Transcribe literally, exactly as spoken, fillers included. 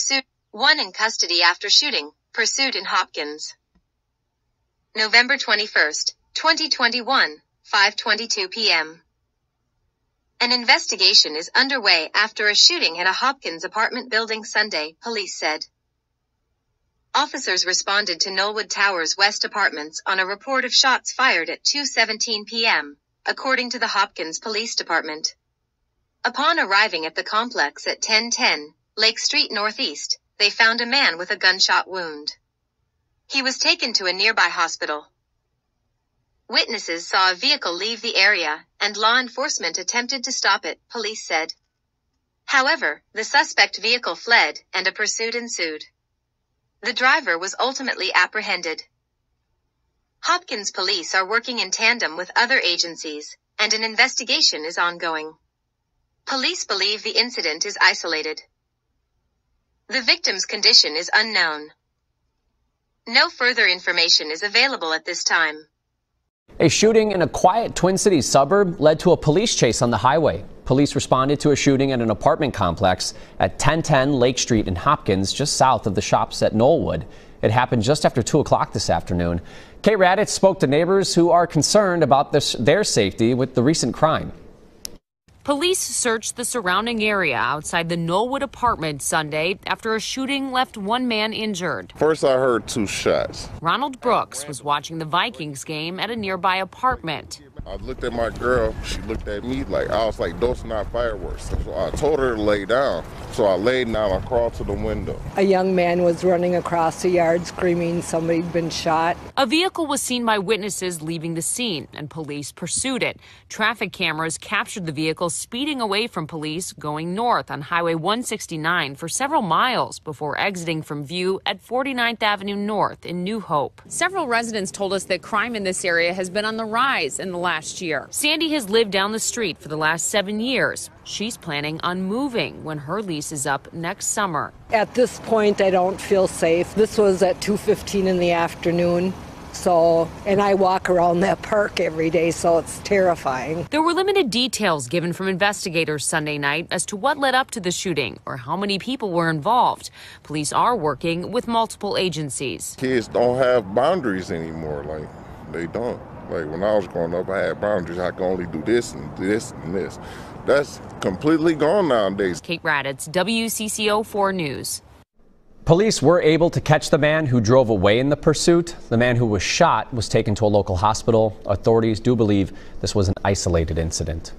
Pursuit. One in custody after shooting. Pursuit in Hopkins. November twenty-first, twenty twenty-one, five twenty-two p m An investigation is underway after a shooting at a Hopkins apartment building Sunday, police said. Officers responded to Knollwood Towers West Apartments on a report of shots fired at two seventeen p m, according to the Hopkins Police Department. Upon arriving at the complex at ten ten, Lake Street Northeast, they found a man with a gunshot wound. He was taken to a nearby hospital. Witnesses saw a vehicle leave the area, and law enforcement attempted to stop it, police said. However, the suspect vehicle fled, and a pursuit ensued. The driver was ultimately apprehended. Hopkins police are working in tandem with other agencies, and an investigation is ongoing. Police believe the incident is isolated. The victim's condition is unknown. No further information is available at this time. A shooting in a quiet Twin Cities suburb led to a police chase on the highway. Police responded to a shooting at an apartment complex at ten ten Lake Street in Hopkins, just south of the shops at Knollwood. It happened just after two o'clock this afternoon. Kate Raddatz spoke to neighbors who are concerned about this, their safety with the recent crime. Police searched the surrounding area outside the Knollwood apartment Sunday after a shooting left one man injured. First, I heard two shots. Ronald Brooks was watching the Vikings game at a nearby apartment. I looked at my girl. She looked at me like I was like, those are not fireworks. So I told her to lay down. So I laid down. I crawled to the window. A young man was running across the yard screaming somebody had been shot. A vehicle was seen by witnesses leaving the scene, and police pursued it. Traffic cameras captured the vehicle speeding away from police, going north on Highway one sixty-nine for several miles before exiting from view at forty-ninth Avenue North in New Hope. Several residents told us that crime in this area has been on the rise in the last Last year. Sandy has lived down the street for the last seven years. She's planning on moving when her lease is up next summer. At this point, I don't feel safe. This was at two fifteen in the afternoon. So, and I walk around that park every day, so it's terrifying. There were limited details given from investigators Sunday night as to what led up to the shooting or how many people were involved. Police are working with multiple agencies. Kids don't have boundaries anymore, like they don't. Like, when I was growing up, I had boundaries. I could only do this and this and this. That's completely gone nowadays. Kate Raddatz, W C C O four News. Police were able to catch the man who drove away in the pursuit. The man who was shot was taken to a local hospital. Authorities do believe this was an isolated incident.